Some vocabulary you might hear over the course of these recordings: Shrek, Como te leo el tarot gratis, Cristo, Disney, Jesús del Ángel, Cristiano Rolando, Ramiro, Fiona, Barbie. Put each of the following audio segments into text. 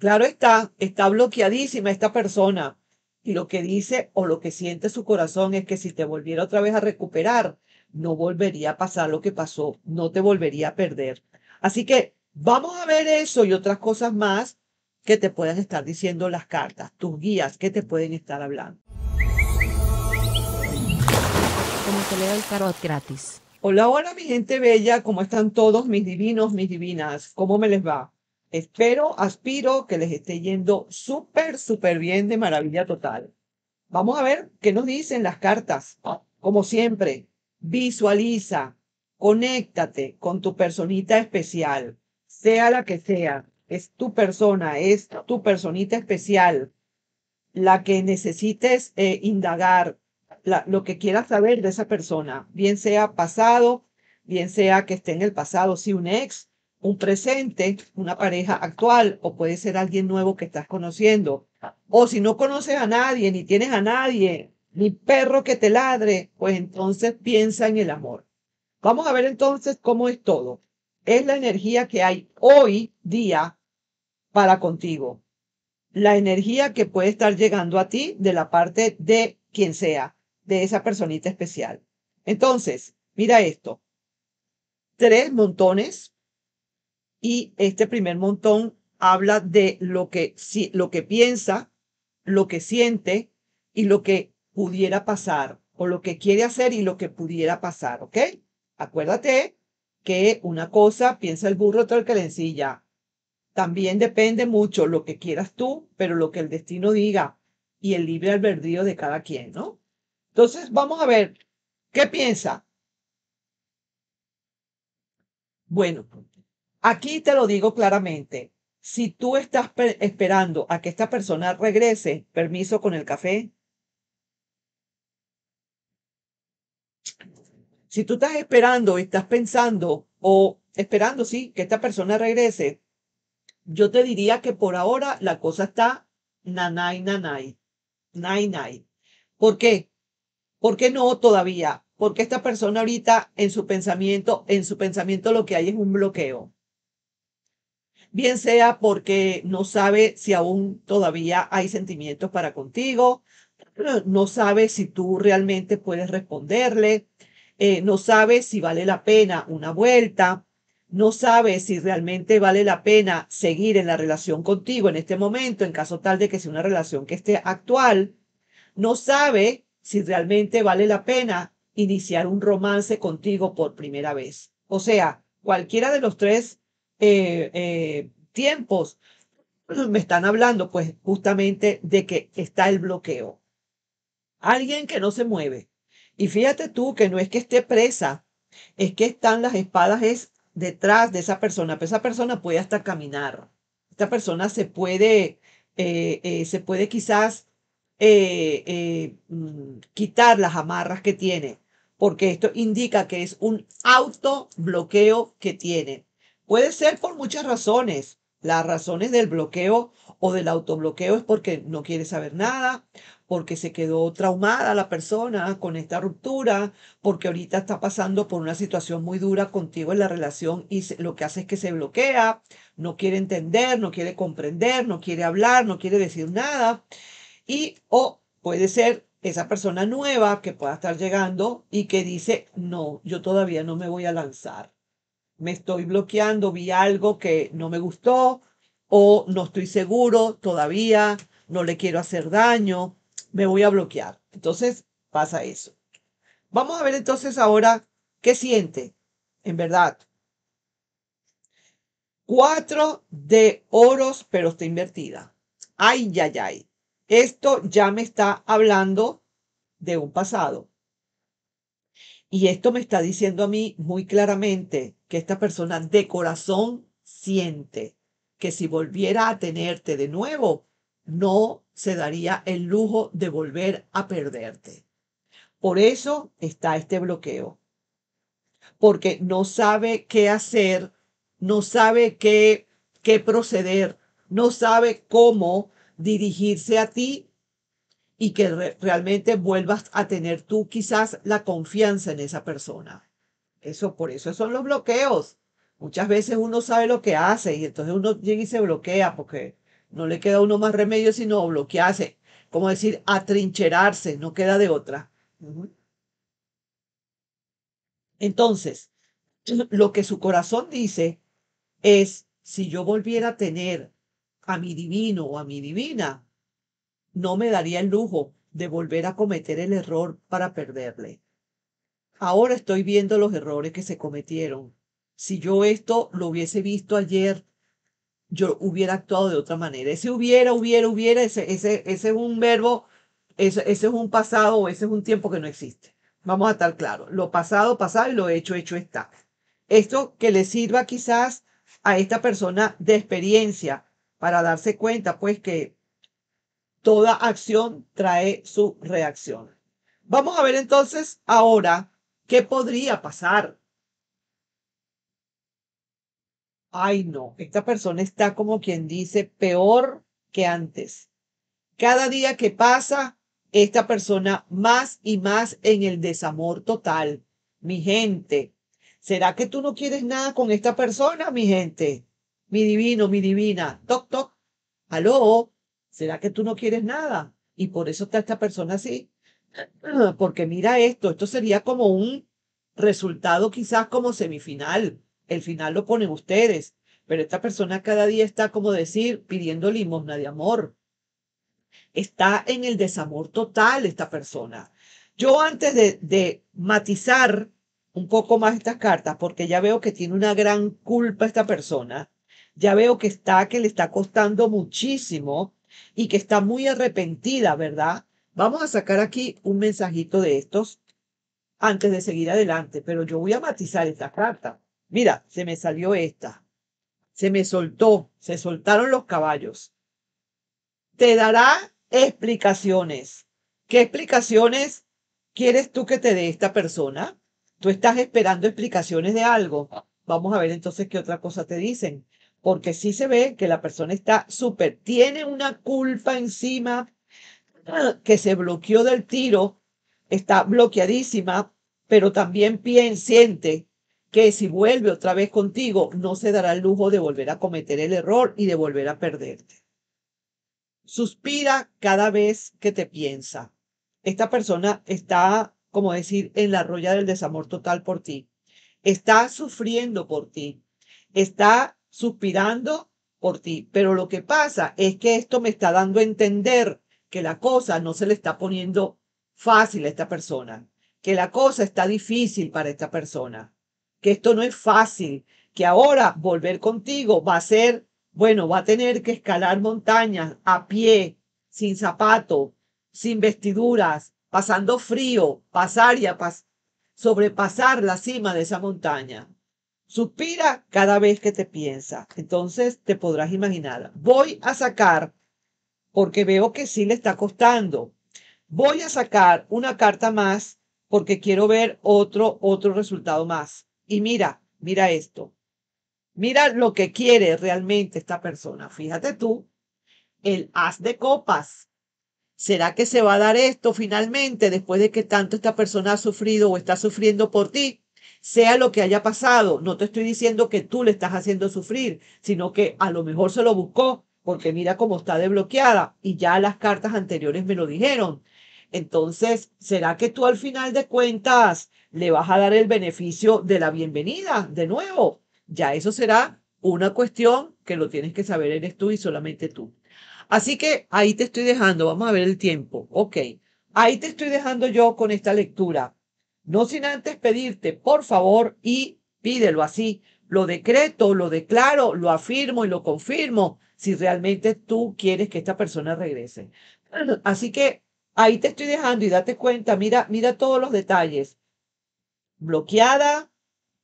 Claro está, está bloqueadísima esta persona. Y lo que dice o lo que siente su corazón es que si te volviera otra vez a recuperar, no volvería a pasar lo que pasó, no te volvería a perder. Así que vamos a ver eso y otras cosas más que te puedan estar diciendo las cartas, tus guías, que te pueden estar hablando. Como te leo el tarot gratis. Hola, hola mi gente bella, ¿cómo están todos mis divinos, mis divinas? ¿Cómo me les va? Espero, aspiro que les esté yendo súper, súper bien, de maravilla total. Vamos a ver qué nos dicen las cartas. Como siempre, visualiza, conéctate con tu personita especial, sea la que sea. Es tu persona, es tu personita especial, la que necesites indagar, lo que quieras saber de esa persona, bien sea pasado, bien sea que esté en el pasado, si un ex, un presente, una pareja actual, o puede ser alguien nuevo que estás conociendo. O si no conoces a nadie, ni tienes a nadie, ni perro que te ladre, pues entonces piensa en el amor. Vamos a ver entonces cómo es todo. Es la energía que hay hoy día para contigo. La energía que puede estar llegando a ti de la parte de quien sea, de esa personita especial. Entonces, mira esto. 3 montones. Y este primer montón habla de lo que piensa, lo que siente y lo que pudiera pasar, o lo que quiere hacer y lo que pudiera pasar, ¿ok? Acuérdate que una cosa piensa el burro, otra el que le ensilla. También depende mucho lo que quieras tú, pero lo que el destino diga y el libre albedrío de cada quien, ¿no? Entonces vamos a ver, ¿qué piensa? Bueno, aquí te lo digo claramente, si tú estás esperando a que esta persona regrese, permiso con el café. Si tú estás esperando, estás pensando o esperando, sí, que esta persona regrese, yo te diría que por ahora la cosa está nanay, nanay, nay, nay. ¿Por qué? ¿Por qué no todavía? Porque esta persona ahorita en su pensamiento lo que hay es un bloqueo. Bien sea porque no sabe si aún todavía hay sentimientos para contigo, no sabe si tú realmente puedes responderle, no sabe si vale la pena una vuelta, no sabe si realmente vale la pena seguir en la relación contigo en este momento, en caso tal de que sea una relación que esté actual, no sabe si realmente vale la pena iniciar un romance contigo por primera vez. O sea, cualquiera de los tres tiempos me están hablando pues justamente de que está el bloqueo. Alguien que no se mueve. Y fíjate tú que no es que esté presa, es que están las espadas detrás de esa persona, pero esa persona puede hasta caminar. Esta persona se puede quizás quitar las amarras que tiene, porque esto indica que es un autobloqueo que tiene. Puede ser por muchas razones. Las razones del bloqueo o del autobloqueo es porque no quiere saber nada, porque se quedó traumada la persona con esta ruptura, porque ahorita está pasando por una situación muy dura contigo en la relación y lo que hace es que se bloquea, no quiere entender, no quiere comprender, no quiere hablar, no quiere decir nada. Y o puede ser esa persona nueva que pueda estar llegando y que dice, no, yo todavía no me voy a lanzar. Me estoy bloqueando, vi algo que no me gustó o no estoy seguro todavía, no le quiero hacer daño, me voy a bloquear. Entonces pasa eso. Vamos a ver entonces ahora qué siente, en verdad. 4 de oros, pero está invertida. Ay, ay, ay. Esto ya me está hablando de un pasado. Y esto me está diciendo a mí muy claramente que esta persona de corazón siente que si volviera a tenerte de nuevo, no se daría el lujo de volver a perderte. Por eso está este bloqueo. Porque no sabe qué hacer, no sabe qué proceder, no sabe cómo dirigirse a ti y que realmente vuelvas a tener tú quizás la confianza en esa persona. Eso, por eso son los bloqueos. Muchas veces uno sabe lo que hace y entonces uno llega y se bloquea porque No le queda a uno más remedio sino bloquearse, como decir, atrincherarse, no queda de otra. Entonces, lo que su corazón dice es, si yo volviera a tener a mi divino o a mi divina, no me daría el lujo de volver a cometer el error para perderle. Ahora estoy viendo los errores que se cometieron. Si yo esto lo hubiese visto ayer, yo hubiera actuado de otra manera. Ese hubiera, ese es un verbo, ese es un pasado o ese es un tiempo que no existe. Vamos a estar claros. Lo pasado, pasado, y lo hecho, hecho está. Esto que le sirva quizás a esta persona de experiencia para darse cuenta, pues, que toda acción trae su reacción. Vamos a ver entonces ahora qué podría pasar. Ay, no, esta persona está como quien dice peor que antes. Cada día que pasa, esta persona más y más en el desamor total. Mi gente, ¿será que tú no quieres nada con esta persona, mi gente? Mi divino, mi divina, toc, toc, aló, ¿será que tú no quieres nada? Y por eso está esta persona así. Porque mira esto sería como un resultado quizás como semifinal. El final lo ponen ustedes, pero esta persona cada día está, como decir, pidiendo limosna de amor. Está en el desamor total esta persona. Yo antes de matizar un poco más estas cartas, porque ya veo que tiene una gran culpa esta persona, ya veo que le está costando muchísimo y que está muy arrepentida, ¿verdad? Vamos a sacar aquí un mensajito de estos antes de seguir adelante, pero yo voy a matizar esta carta. Mira, se me salió esta. Se me soltó. Se soltaron los caballos. Te dará explicaciones. ¿Qué explicaciones quieres tú que te dé esta persona? Tú estás esperando explicaciones de algo. Vamos a ver entonces qué otra cosa te dicen. Porque sí se ve que la persona está súper. Tiene una culpa encima que se bloqueó del tiro. Está bloqueadísima, pero también siente que si vuelve otra vez contigo, no se dará el lujo de volver a cometer el error y de volver a perderte. Suspira cada vez que te piensa. Esta persona está, como decir, en la roya del desamor total por ti. Está sufriendo por ti. Está suspirando por ti. Pero lo que pasa es que esto me está dando a entender que la cosa no se le está poniendo fácil a esta persona. Que la cosa está difícil para esta persona. Que esto no es fácil, que ahora volver contigo va a ser, bueno, va a tener que escalar montañas a pie, sin zapato, sin vestiduras, pasando frío, sobrepasar la cima de esa montaña. Suspira cada vez que te piensa. Entonces te podrás imaginar. Voy a sacar, porque veo que sí le está costando. Voy a sacar una carta más porque quiero ver otro resultado más. Y mira esto. Mira lo que quiere realmente esta persona. Fíjate tú, el as de copas. ¿Será que se va a dar esto finalmente después de que tanto esta persona ha sufrido o está sufriendo por ti? Sea lo que haya pasado, no te estoy diciendo que tú le estás haciendo sufrir, sino que a lo mejor se lo buscó, porque mira cómo está desbloqueada y ya las cartas anteriores me lo dijeron. Entonces, ¿será que tú al final de cuentas le vas a dar el beneficio de la bienvenida de nuevo? Ya eso será una cuestión que lo tienes que saber, eres tú y solamente tú. Así que ahí te estoy dejando, vamos a ver el tiempo. Ok, ahí te estoy dejando yo con esta lectura. No sin antes pedirte, por favor, y pídelo así. Lo decreto, lo declaro, lo afirmo y lo confirmo si realmente tú quieres que esta persona regrese. Así que ahí te estoy dejando y date cuenta, mira todos los detalles. Bloqueada,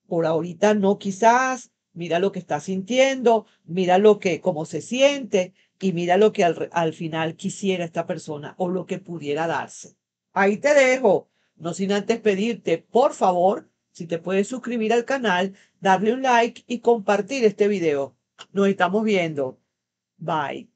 por ahorita no quizás, mira lo que está sintiendo, mira cómo se siente y mira lo que al final quisiera esta persona o lo que pudiera darse. Ahí te dejo, no sin antes pedirte, por favor, si te puedes suscribir al canal, darle un like y compartir este video. Nos estamos viendo. Bye.